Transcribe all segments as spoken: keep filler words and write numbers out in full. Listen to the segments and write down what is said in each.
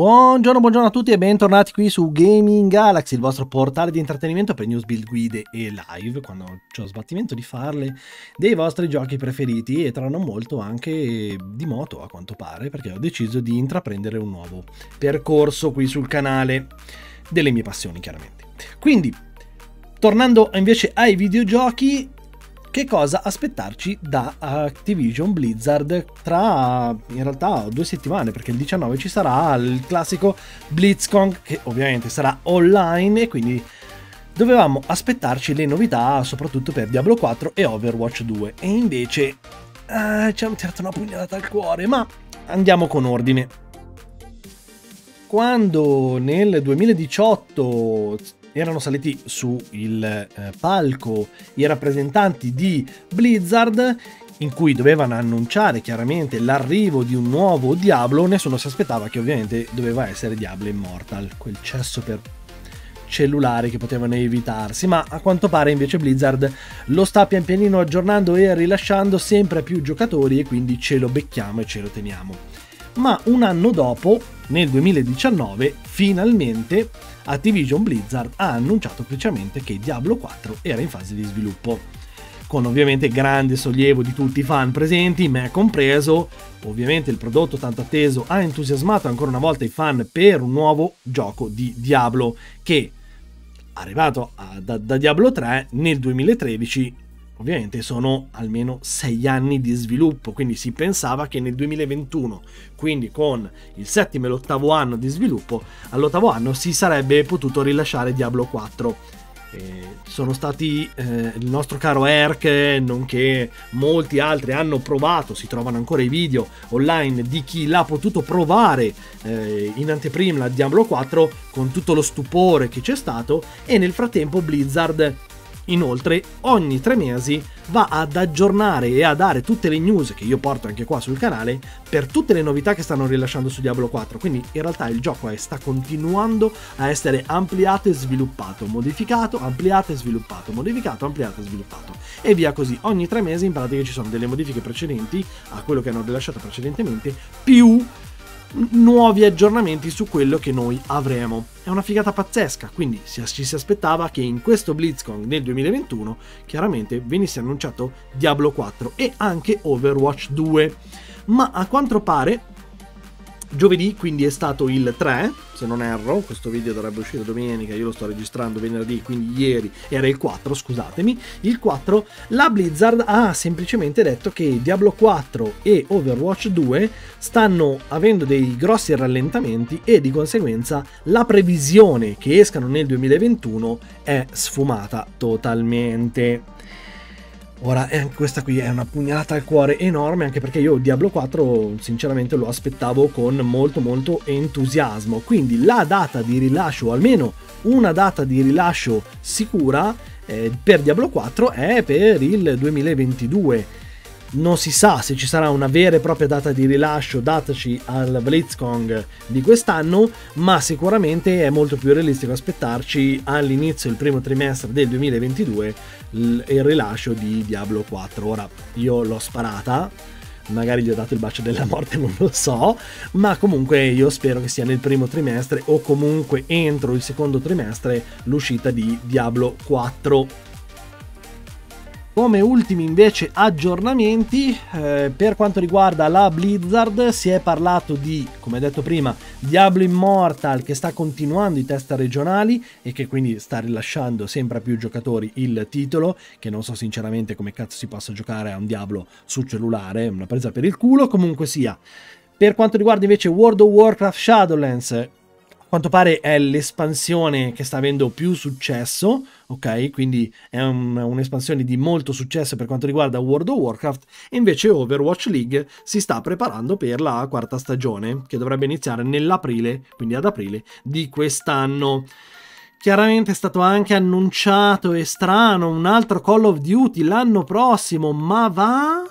Buongiorno, buongiorno a tutti e bentornati qui su Gaming Galaxy, il vostro portale di intrattenimento per news, build, guide e live, quando c'ho sbattimento di farle, dei vostri giochi preferiti e tra non molto anche di moto a quanto pare, perché ho deciso di intraprendere un nuovo percorso qui sul canale delle mie passioni chiaramente. Quindi, tornando invece ai videogiochi, che cosa aspettarci da Activision Blizzard tra in realtà due settimane, perché il diciannove ci sarà il classico BlizzCon che ovviamente sarà online e quindi dovevamo aspettarci le novità soprattutto per Diablo quattro e Overwatch due e invece eh, c'è un certo una pugnalata al cuore, ma andiamo con ordine. Quando nel duemiladiciotto erano saliti su il eh, palco i rappresentanti di Blizzard in cui dovevano annunciare chiaramente l'arrivo di un nuovo Diablo, nessuno si aspettava che ovviamente doveva essere Diablo Immortal, quel cesso per cellulari che potevano evitarsi, ma a quanto pare invece Blizzard lo sta pian pianino aggiornando e rilasciando sempre più giocatori e quindi ce lo becchiamo e ce lo teniamo. Ma un anno dopo, nel duemiladiciannove, finalmente Activision Blizzard ha annunciato ufficialmente che Diablo quattro era in fase di sviluppo, con ovviamente grande sollievo di tutti i fan presenti, me compreso. Ovviamente il prodotto tanto atteso ha entusiasmato ancora una volta i fan per un nuovo gioco di Diablo che, arrivato a, da, da Diablo tre nel duemilatredici, ovviamente sono almeno sei anni di sviluppo, quindi si pensava che nel duemilaventuno, quindi con il settimo e l'ottavo anno di sviluppo, all'ottavo anno si sarebbe potuto rilasciare Diablo quattro. Eh, sono stati eh, il nostro caro Erk, nonché molti altri hanno provato, si trovano ancora i video online di chi l'ha potuto provare eh, in anteprima la Diablo quattro con tutto lo stupore che c'è stato, e nel frattempo Blizzard inoltre ogni tre mesi va ad aggiornare e a dare tutte le news che io porto anche qua sul canale per tutte le novità che stanno rilasciando su Diablo quattro, quindi in realtà il gioco è, sta continuando a essere ampliato e sviluppato, modificato, ampliato e sviluppato, modificato, ampliato e sviluppato e via così, ogni tre mesi in pratica ci sono delle modifiche precedenti a quello che hanno rilasciato precedentemente più nuovi aggiornamenti su quello che noi avremo. È una figata pazzesca, quindi ci si aspettava che in questo BlizzCon del duemilaventuno chiaramente venisse annunciato Diablo quattro e anche Overwatch due, ma a quanto pare giovedì, quindi è stato il tre se non erro, questo video dovrebbe uscire domenica, io lo sto registrando venerdì, quindi ieri era il quattro, scusatemi, il quattro, la Blizzard ha semplicemente detto che Diablo quattro e Overwatch due stanno avendo dei grossi rallentamenti e di conseguenza la previsione che escano nel duemilaventuno è sfumata totalmente. Ora, questa qui è una pugnalata al cuore enorme, anche perché io Diablo quattro sinceramente lo aspettavo con molto molto entusiasmo, quindi la data di rilascio, o almeno una data di rilascio sicura eh, per Diablo quattro è per il duemilaventidue. Non si sa se ci sarà una vera e propria data di rilascio, dataci al BlizzCon di quest'anno, ma sicuramente è molto più realistico aspettarci all'inizio del primo trimestre del duemilaventidue il rilascio di Diablo quattro. Ora, io l'ho sparata, magari gli ho dato il bacio della morte, non lo so, ma comunque io spero che sia nel primo trimestre o comunque entro il secondo trimestre l'uscita di Diablo quattro. Come ultimi invece aggiornamenti, eh, per quanto riguarda la Blizzard si è parlato di, come detto prima, Diablo Immortal che sta continuando i test regionali e che quindi sta rilasciando sempre a più giocatori il titolo, che non so sinceramente come cazzo si possa giocare a un Diablo sul cellulare, è una presa per il culo, comunque sia. Per quanto riguarda invece World of Warcraft Shadowlands, a quanto pare è l'espansione che sta avendo più successo, ok? Quindi è un, un'espansione di molto successo per quanto riguarda World of Warcraft, e invece Overwatch League si sta preparando per la quarta stagione, che dovrebbe iniziare nell'aprile, quindi ad aprile di quest'anno. Chiaramente è stato anche annunciato, è strano, un altro Call of Duty l'anno prossimo, ma va...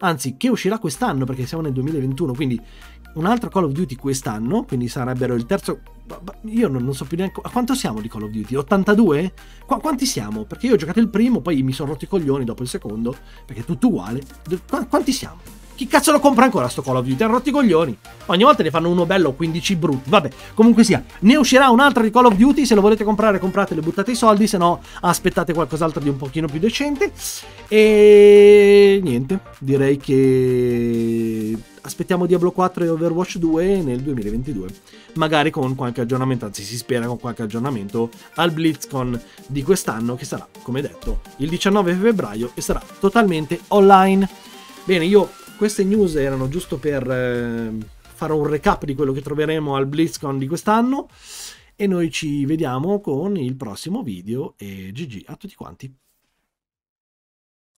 anzi, che uscirà quest'anno, perché siamo nel duemilaventuno, quindi... un altro Call of Duty quest'anno, quindi sarebbero il terzo... io non so più neanche... a quanto siamo di Call of Duty? ottantadue? Qu- quanti siamo? Perché io ho giocato il primo, poi mi sono rotto i coglioni dopo il secondo, perché è tutto uguale. Qu- quanti siamo? Chi cazzo lo compra ancora sto Call of Duty? Hanno rotto i coglioni. Ogni volta ne fanno uno bello, quindici brutti. Vabbè, comunque sia, ne uscirà un'altra di Call of Duty. Se lo volete comprare, compratelo e buttate i soldi. Se no, aspettate qualcos'altro di un pochino più decente. E niente, direi che aspettiamo Diablo quattro e Overwatch due nel duemilaventidue, magari con qualche aggiornamento, anzi si spera con qualche aggiornamento al BlizzCon di quest'anno, che sarà, come detto, il diciannove febbraio e sarà totalmente online. Bene, io queste news erano giusto per eh, fare un recap di quello che troveremo al BlizzCon di quest'anno e noi ci vediamo con il prossimo video e G G a tutti quanti.